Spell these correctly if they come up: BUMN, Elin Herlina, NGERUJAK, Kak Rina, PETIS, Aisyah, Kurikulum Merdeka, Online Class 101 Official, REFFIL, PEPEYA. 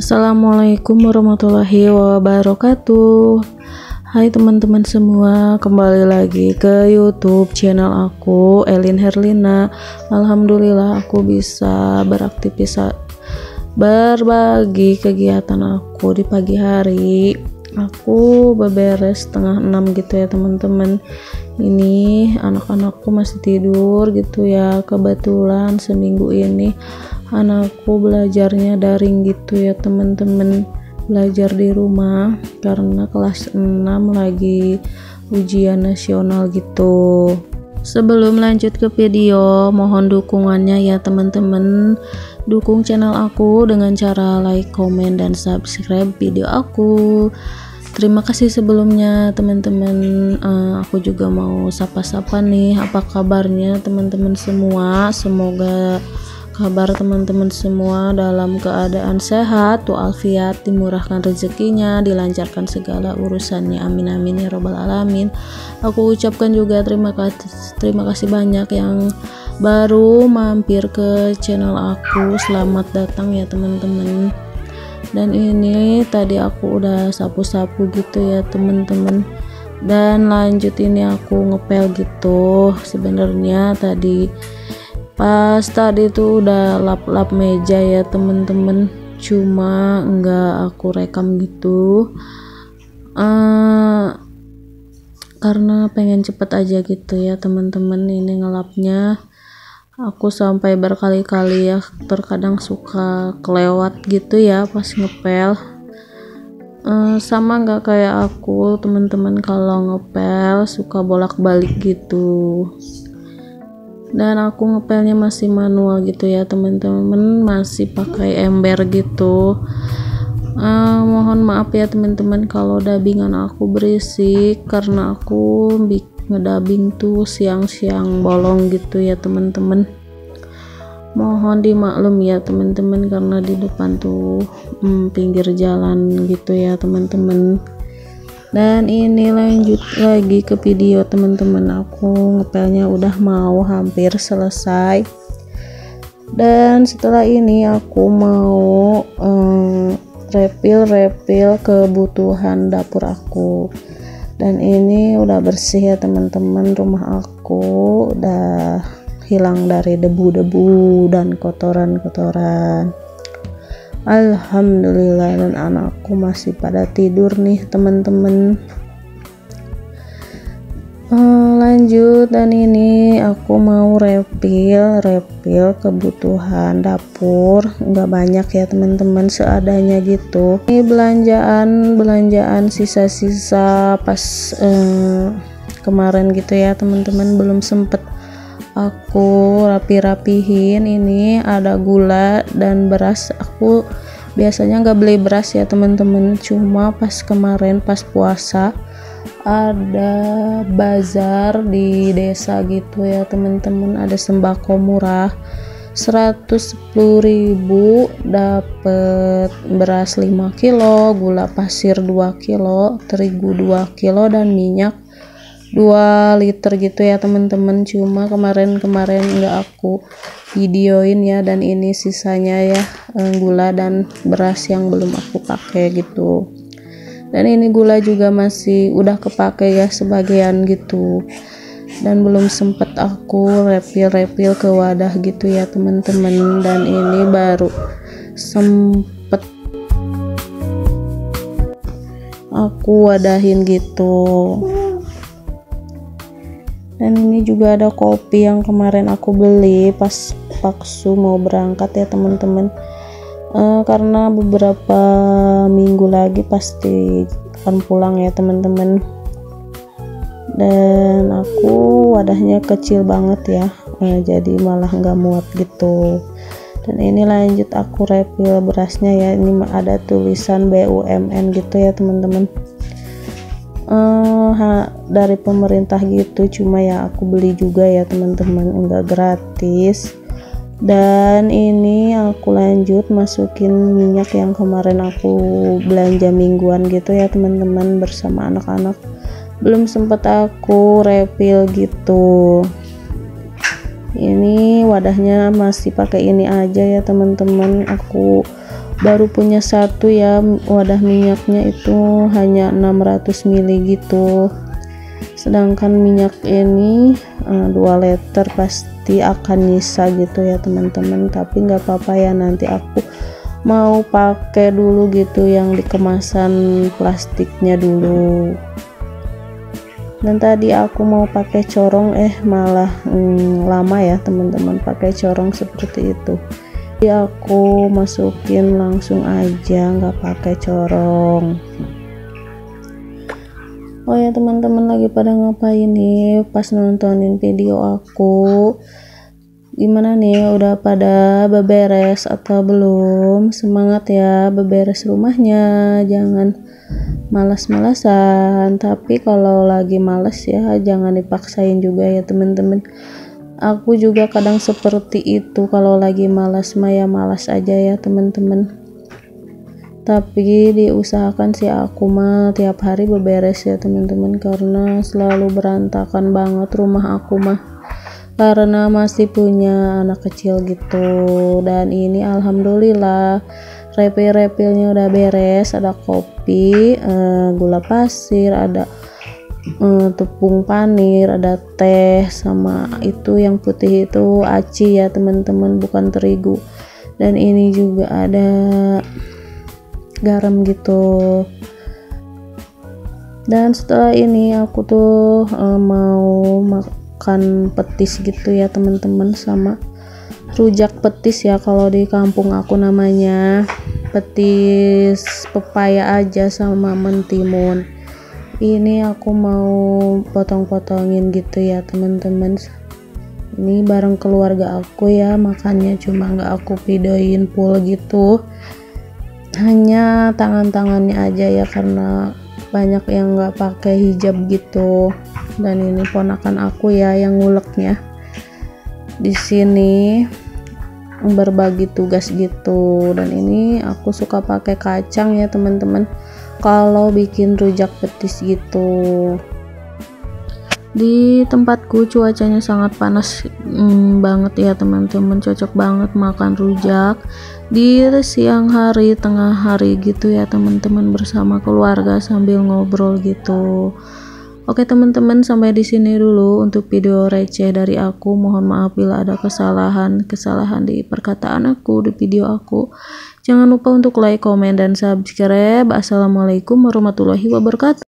Assalamualaikum warahmatullahi wabarakatuh. Hai teman-teman semua, kembali lagi ke YouTube channel aku, Elin Herlina. Alhamdulillah aku bisa berbagi kegiatan aku di pagi hari. Aku beberes setengah 6 gitu ya teman-teman. Ini anak-anakku masih tidur gitu ya. Kebetulan seminggu ini anakku belajarnya daring gitu ya teman-teman, belajar di rumah karena kelas 6 lagi ujian nasional gitu. Sebelum lanjut ke video, mohon dukungannya ya teman-teman. Dukung channel aku dengan cara like, komen, dan subscribe video aku. Terima kasih sebelumnya teman-teman. Aku juga mau sapa-sapa nih, apa kabarnya teman-teman semua. Semoga kabar teman-teman semua dalam keadaan sehat, walafiat, dimurahkan rezekinya, dilancarkan segala urusannya. Amin amin ya robbal alamin. Aku ucapkan juga terima kasih banyak yang baru mampir ke channel aku. Selamat datang ya teman-teman. Dan ini tadi aku udah sapu-sapu gitu ya teman-teman. Dan lanjut ini aku ngepel gitu. Sebenarnya tadi itu udah lap-lap meja ya temen-temen, cuma enggak aku rekam gitu karena pengen cepet aja gitu ya temen-temen. Ini ngelapnya aku sampai berkali-kali ya, terkadang suka kelewat gitu ya pas ngepel. Sama nggak kayak aku temen-temen, kalau ngepel suka bolak-balik gitu. Dan aku ngepelnya masih manual gitu ya teman-teman, masih pakai ember gitu. Mohon maaf ya teman-teman kalau dabingan aku berisik, karena aku ngedabing tuh siang-siang bolong gitu ya teman-teman. Mohon dimaklum ya teman-teman, karena di depan tuh pinggir jalan gitu ya teman-teman. Dan ini lanjut lagi ke video teman-teman. Aku ngepelnya udah mau hampir selesai. Dan setelah ini aku mau refill kebutuhan dapur aku. Dan ini udah bersih ya teman-teman, rumah aku udah hilang dari debu-debu dan kotoran-kotoran. Alhamdulillah. Dan anakku masih pada tidur nih teman-teman. Lanjut, dan ini aku mau refill kebutuhan dapur, nggak banyak ya teman-teman, seadanya gitu. Ini belanjaan sisa-sisa pas kemarin gitu ya teman-teman, belum sempet aku rapi-rapihin. Ini ada gula dan beras. Aku biasanya nggak beli beras ya teman-teman, cuma pas kemarin pas puasa ada bazar di desa gitu ya teman-teman, ada sembako murah 110.000 dapat beras 5 kilo, gula pasir 2 kilo, terigu 2 kilo, dan minyak 2 liter gitu ya teman-teman. Cuma kemarin nggak aku videoin ya. Dan ini sisanya ya, gula dan beras yang belum aku pakai gitu. Dan ini gula juga masih udah kepake ya sebagian gitu, dan belum sempet aku refill ke wadah gitu ya teman-teman. Dan ini baru sempet aku wadahin gitu. Dan ini juga ada kopi yang kemarin aku beli pas paksu mau berangkat ya teman-teman. Karena beberapa minggu lagi pasti akan pulang ya teman-teman. Dan aku wadahnya kecil banget ya, jadi malah nggak muat gitu. Dan ini lanjut aku refill berasnya ya. Ini ada tulisan BUMN gitu ya teman-teman, dari pemerintah gitu. Cuma ya aku beli juga ya teman-teman, enggak gratis. Dan ini aku lanjut masukin minyak yang kemarin aku belanja mingguan gitu ya teman-teman bersama anak-anak, belum sempet aku refill gitu. Ini wadahnya masih pakai ini aja ya teman-teman. Aku baru punya satu ya, wadah minyaknya itu hanya 600 ml gitu. Sedangkan minyak ini 2 liter pasti akan nyisa gitu ya teman-teman, tapi nggak apa-apa ya, nanti aku mau pakai dulu gitu yang dikemasan plastiknya dulu. Dan tadi aku mau pakai corong malah lama ya teman-teman pakai corong seperti itu, jadi aku masukin langsung aja, nggak pakai corong. Oh ya teman-teman, lagi pada ngapain nih pas nontonin video aku? Gimana nih, udah pada beberes atau belum? Semangat ya beberes rumahnya, jangan malas-malasan. Tapi kalau lagi males ya jangan dipaksain juga ya teman-teman. Aku juga kadang seperti itu, kalau lagi malas mah ya malas aja ya teman-teman. Tapi diusahakan sih aku mah tiap hari beberes ya teman-teman, karena selalu berantakan banget rumah aku mah, karena masih punya anak kecil gitu. Dan ini alhamdulillah refill-refillnya udah beres, ada kopi, gula pasir, ada tepung panir, ada teh, sama itu yang putih itu aci ya teman-teman, bukan terigu. Dan ini juga ada garam gitu. Dan setelah ini aku tuh mau makan petis gitu ya teman-teman, sama rujak petis ya, kalau di kampung aku namanya petis pepaya aja, sama mentimun. Ini aku mau potong-potongin gitu ya teman-teman, ini bareng keluarga aku ya makannya, cuma nggak aku videoin full gitu, hanya tangan-tangannya aja ya, karena banyak yang nggak pakai hijab gitu. Dan ini ponakan aku ya yang nguleknya di sini, berbagi tugas gitu. Dan ini aku suka pakai kacang ya teman-teman kalau bikin rujak petis gitu. Di tempatku cuacanya sangat panas banget ya teman-teman, cocok banget makan rujak di siang hari, tengah hari gitu ya teman-teman, bersama keluarga sambil ngobrol gitu. Oke teman-teman, sampai di sini dulu untuk video receh dari aku. Mohon maaf bila ada kesalahan di perkataan aku, di video aku. Jangan lupa untuk like, komen, dan subscribe. Assalamualaikum warahmatullahi wabarakatuh.